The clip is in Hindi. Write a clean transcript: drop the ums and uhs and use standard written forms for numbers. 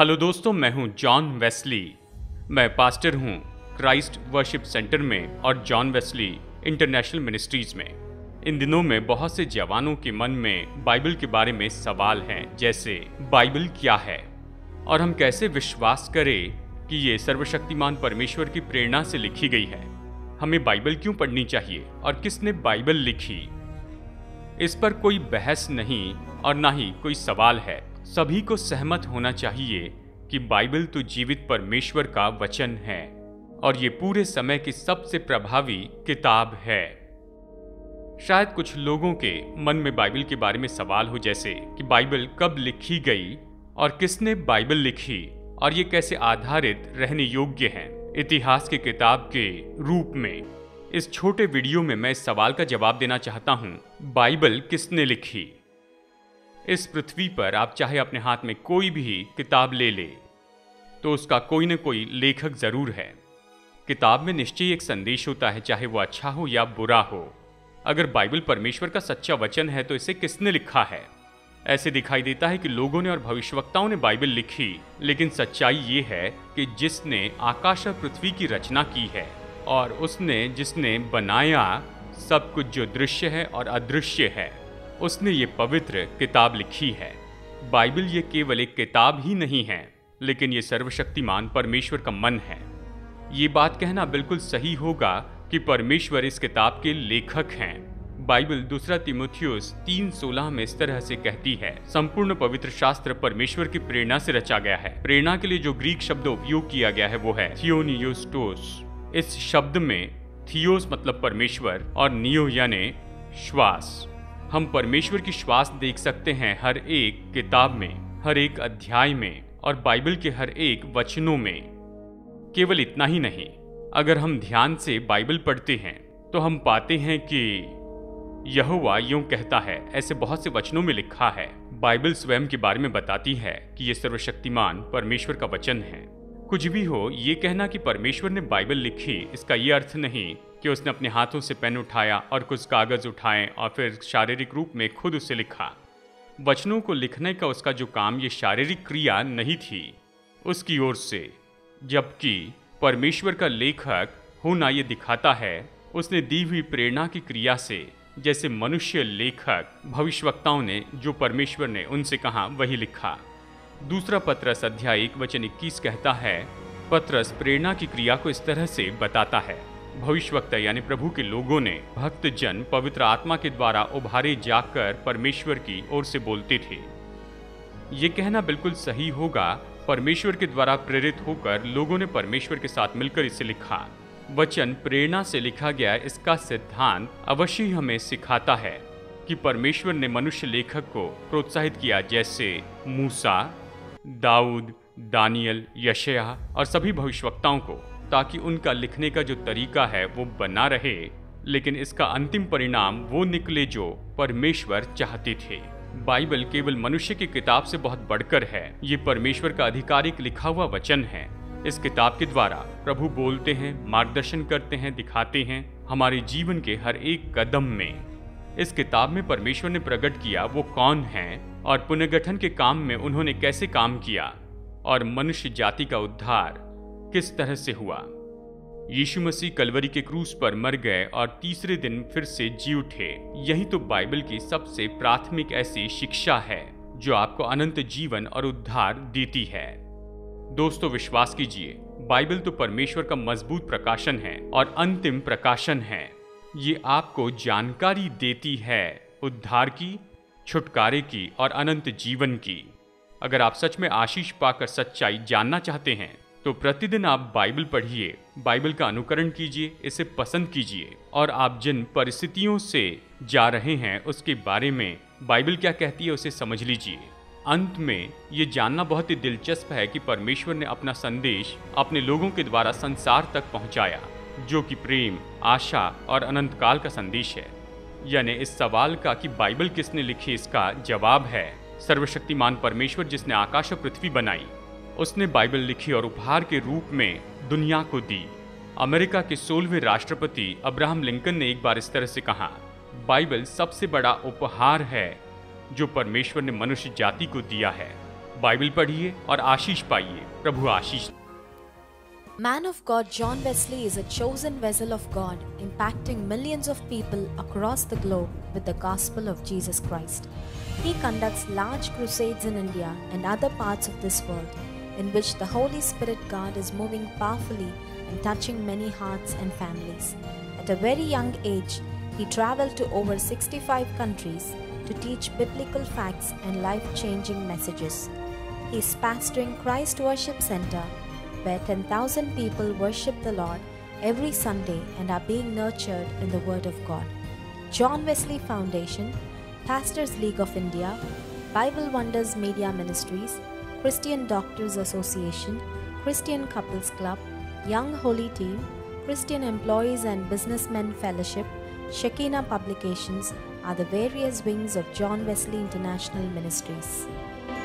हेलो दोस्तों, मैं हूं जॉन वेस्ली। मैं पास्टर हूं क्राइस्ट वर्शिप सेंटर में और जॉन वेस्ली इंटरनेशनल मिनिस्ट्रीज में। इन दिनों में बहुत से जवानों के मन में बाइबल के बारे में सवाल हैं, जैसे बाइबल क्या है और हम कैसे विश्वास करें कि ये सर्वशक्तिमान परमेश्वर की प्रेरणा से लिखी गई है। हमें बाइबल क्यों पढ़नी चाहिए और किसने बाइबल लिखी, इस पर कोई बहस नहीं और ना ही कोई सवाल है। सभी को सहमत होना चाहिए कि बाइबल तो जीवित परमेश्वर का वचन है और ये पूरे समय की सबसे प्रभावी किताब है। शायद कुछ लोगों के मन में बाइबल के बारे में सवाल हो, जैसे कि बाइबल कब लिखी गई और किसने बाइबल लिखी और ये कैसे आधारित रहने योग्य हैं इतिहास की किताब के रूप में। इस छोटे वीडियो में मैं इस सवाल का जवाब देना चाहता हूँ, बाइबल किसने लिखी। इस पृथ्वी पर आप चाहे अपने हाथ में कोई भी किताब ले ले तो उसका कोई न कोई लेखक जरूर है। किताब में निश्चय एक संदेश होता है, चाहे वो अच्छा हो या बुरा हो। अगर बाइबल परमेश्वर का सच्चा वचन है तो इसे किसने लिखा है। ऐसे दिखाई देता है कि लोगों ने और भविष्यवक्ताओं ने बाइबल लिखी, लेकिन सच्चाई ये है कि जिसने आकाश और पृथ्वी की रचना की है और उसने जिसने बनाया सब कुछ जो दृश्य है और अदृश्य है, उसने ये पवित्र किताब लिखी है। बाइबल ये केवल एक किताब ही नहीं है, लेकिन ये सर्वशक्तिमान परमेश्वर का मन है। ये बात कहना बिल्कुल सही होगा कि परमेश्वर इस किताब के लेखक हैं। बाइबल दूसरा तीमुथियुस 3:16 में इस तरह से कहती है, संपूर्ण पवित्र शास्त्र परमेश्वर की प्रेरणा से रचा गया है। प्रेरणा के लिए जो ग्रीक शब्द उपयोग किया गया है वो है थियोनियोस्टोस। इस शब्द में थियोस मतलब परमेश्वर और नियो यानी श्वास। हम परमेश्वर की श्वास देख सकते हैं हर एक किताब में, हर एक अध्याय में और बाइबल के हर एक वचनों में। केवल इतना ही नहीं, अगर हम ध्यान से बाइबल पढ़ते हैं तो हम पाते हैं कि यहोवा यूं कहता है, ऐसे बहुत से वचनों में लिखा है। बाइबल स्वयं के बारे में बताती है कि यह सर्वशक्तिमान परमेश्वर का वचन है। कुछ भी हो, ये कहना कि परमेश्वर ने बाइबल लिखी, इसका ये अर्थ नहीं कि उसने अपने हाथों से पेन उठाया और कुछ कागज उठाए और फिर शारीरिक रूप में खुद उसे लिखा। वचनों को लिखने का उसका जो काम, ये शारीरिक क्रिया नहीं थी उसकी ओर से, जबकि परमेश्वर का लेखक होना ये दिखाता है उसने दी हुई प्रेरणा की क्रिया से, जैसे मनुष्य लेखक भविष्यवक्ताओं ने जो परमेश्वर ने उनसे कहा वही लिखा। दूसरा पत्रस अध्याय 1:21 कहता है, पत्रस प्रेरणा की क्रिया को इस तरह से बताता है, भविष्यवक्ता यानी प्रभु के लोगों ने भक्त जन पवित्र आत्मा के द्वारा उभारे जाकर परमेश्वर की ओर से बोलते थे। ये कहना बिल्कुल सही होगा, परमेश्वर के द्वारा प्रेरित होकर लोगों ने परमेश्वर के साथ मिलकर इसे लिखा। वचन प्रेरणा से लिखा गया, इसका सिद्धांत अवश्य हमें सिखाता है कि परमेश्वर ने मनुष्य लेखक को प्रोत्साहित किया, जैसे मूसा, दाऊद, दानियल, यशायाह और सभी भविष्यवक्ताओं को, ताकि उनका लिखने का जो तरीका है वो बना रहे, लेकिन इसका अंतिम परिणाम वो निकले जो परमेश्वर चाहते थे। बाइबल केवल मनुष्य की किताब से बहुत बढ़कर है, ये परमेश्वर का आधिकारिक लिखा हुआ वचन है। इस किताब के द्वारा प्रभु बोलते हैं, मार्गदर्शन करते हैं, दिखाते हैं हमारे जीवन के हर एक कदम में। इस किताब में परमेश्वर ने प्रकट किया वो कौन हैं और पुनर्गठन के काम में उन्होंने कैसे काम किया और मनुष्य जाति का उद्धार किस तरह से हुआ। यीशु मसीह कलवरी के क्रूस पर मर गए और तीसरे दिन फिर से जी उठे। यही तो बाइबल की सबसे प्राथमिक ऐसी शिक्षा है जो आपको अनंत जीवन और उद्धार देती है। दोस्तों, विश्वास कीजिए, बाइबल तो परमेश्वर का मजबूत प्रकाशन है और अंतिम प्रकाशन है। ये आपको जानकारी देती है उद्धार की, छुटकारे की और अनंत जीवन की। अगर आप सच में आशीष पाकर सच्चाई जानना चाहते हैं तो प्रतिदिन आप बाइबल पढ़िए, बाइबल का अनुकरण कीजिए, इसे पसंद कीजिए और आप जिन परिस्थितियों से जा रहे हैं उसके बारे में बाइबल क्या कहती है उसे समझ लीजिए। अंत में ये जानना बहुत ही दिलचस्प है कि परमेश्वर ने अपना संदेश अपने लोगों के द्वारा संसार तक पहुंचाया, जो कि प्रेम, आशा और अनंत काल का संदेश है। यानी इस सवाल का कि बाइबल किसने लिखी, इसका जवाब है सर्वशक्तिमान परमेश्वर, जिसने आकाश और पृथ्वी बनाई, उसने बाइबल लिखी और उपहार के रूप में दुनिया को दी। अमेरिका के 16वें राष्ट्रपति अब्राहम लिंकन ने एक बार इस तरह से कहा, बाइबल सबसे बड़ा उपहार है जो परमेश्वर ने मनुष्य जाति को दिया है। बाइबल पढ़िए और आशीष पाइए। प्रभु आशीष। Man of God John Wesley is a chosen vessel of God, impacting millions of people across the globe with the gospel of Jesus Christ. He conducts large crusades in India and other parts of this world, in which the Holy Spirit God is moving powerfully and touching many hearts and families. At a very young age, he traveled to over 65 countries to teach biblical facts and life-changing messages. He is pastoring Christ Worship Center, where 10,000 people worship the Lord every Sunday and are being nurtured in the Word of God. John Wesley Foundation, Pastors League of India, Bible Wonders Media Ministries, Christian Doctors Association, Christian Couples Club, Young Holy Team, Christian Employees and Businessmen Fellowship, Shekina Publications are the various wings of John Wesley International Ministries.